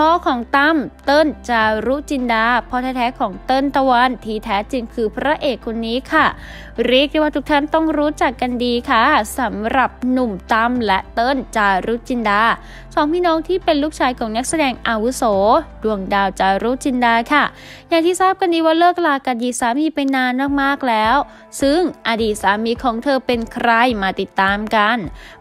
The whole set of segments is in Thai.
พ่อของตั้มเติ้ลจารุจินดาพ่อแท้ๆของเติ้ลตะวันที่แท้จริงคือพระเอกคนนี้ค่ะเรียกได้ว่าทุกท่านต้องรู้จักกันดีค่ะสำหรับหนุ่มตั้มและเติ้ลจารุจินดาสองพี่น้องที่เป็นลูกชายของนักแสดงอาวุโสดวงดาวจารุจินดาค่ะอย่างที่ทราบกันดีว่าเลิกลากับอดีตสามีไปนานมากๆแล้วซึ่งอดีตสามีของเธอเป็นใครมาติดตามกัน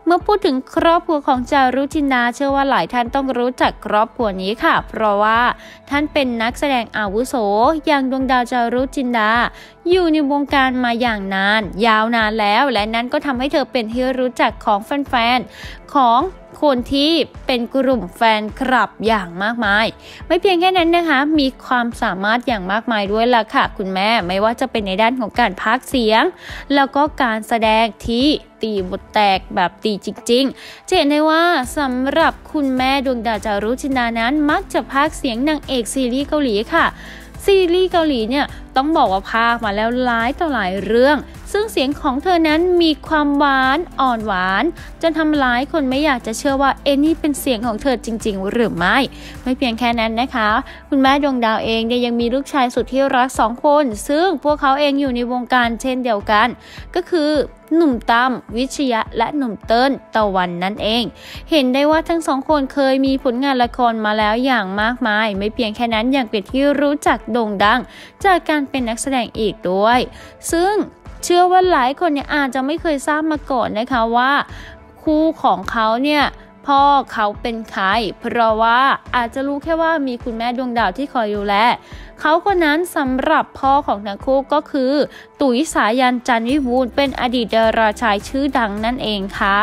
เมื่อพูดถึงครอบครัวของจารุจินดาเชื่อว่าหลายท่านต้องรู้จักครอบครัวนี้ค่ะเพราะว่าท่านเป็นนักแสดงอาวุโสอย่างดวงดาวจารุจินดาอยู่ในวงการมาอย่างนานยาวนานแล้วและนั้นก็ทำให้เธอเป็นที่รู้จักของแฟนๆของคนที่เป็นกลุ่มแฟนคลับอย่างมากมายไม่เพียงแค่นั้นนะคะมีความสามารถอย่างมากมายด้วยล่ะค่ะคุณแม่ไม่ว่าจะเป็นในด้านของการพากย์เสียงแล้วก็การแสดงที่ตีบทแตกแบบตีจริงๆจะเห็นได้ว่าสำหรับคุณแม่ดวงดาวจารุจินดานั้นมักจะพากย์เสียงนางเอกซีรีส์เกาหลีค่ะซีรีส์เกาหลีเนี่ยต้องบอกว่าพากย์มาแล้วหลายต่อหลายเรื่องซึ่งเสียงของเธอนั้นมีความหวานอ่อนหวานจนทำหลายคนไม่อยากจะเชื่อว่าเอ็นนี่เป็นเสียงของเธอจริงๆหรือไม่เพียงแค่นั้นนะคะคุณแม่ดวงดาวเองเนี่ยยังมีลูกชายสุดที่รัก2คนซึ่งพวกเขาเองอยู่ในวงการเช่นเดียวกันก็คือหนุ่มตั้มวิชยะและหนุ่มเติ้ลตะวันนั่นเองเห็นได้ว่าทั้งสองคนเคยมีผลงานละครมาแล้วอย่างมากมายไม่เพียงแค่นั้นยังเป็นที่รู้จักโด่งดังจากการเป็นนักแสดงอีกด้วยซึ่งเชื่อว่าหลายคนเนี่ยอาจจะไม่เคยทราบมาก่อนนะคะว่าคู่ของเขาเนี่ยพ่อเขาเป็นใครเพราะว่าอาจจะรู้แค่ว่ามีคุณแม่ดวงดาวที่คอยดูแลเขาคนนั้นสำหรับพ่อของทั้งคู่ก็คือตุ๋ยสายันจันทร์วิบูลย์เป็นอดีตดาราชายชื่อดังนั่นเองค่ะ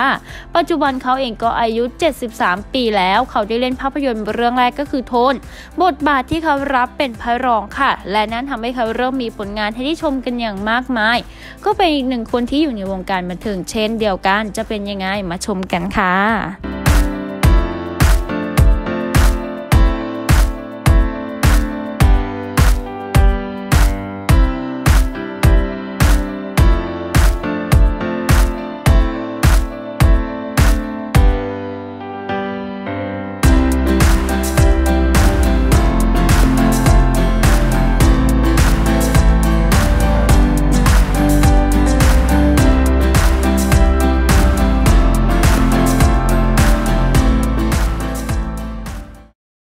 ปัจจุบันเขาเองก็อายุ73ปีแล้วเขาได้เล่นภาพยนตร์เรื่องแรกก็คือโทนบทบาทที่เขารับเป็นพระรองค่ะและนั้นทำให้เขาเริ่มมีผลงานให้ได้ชมกันอย่างมากมายก็เป็นอีกหนึ่งคนที่อยู่ในวงการบันเทิงเช่นเดียวกันจะเป็นยังไงมาชมกันค่ะ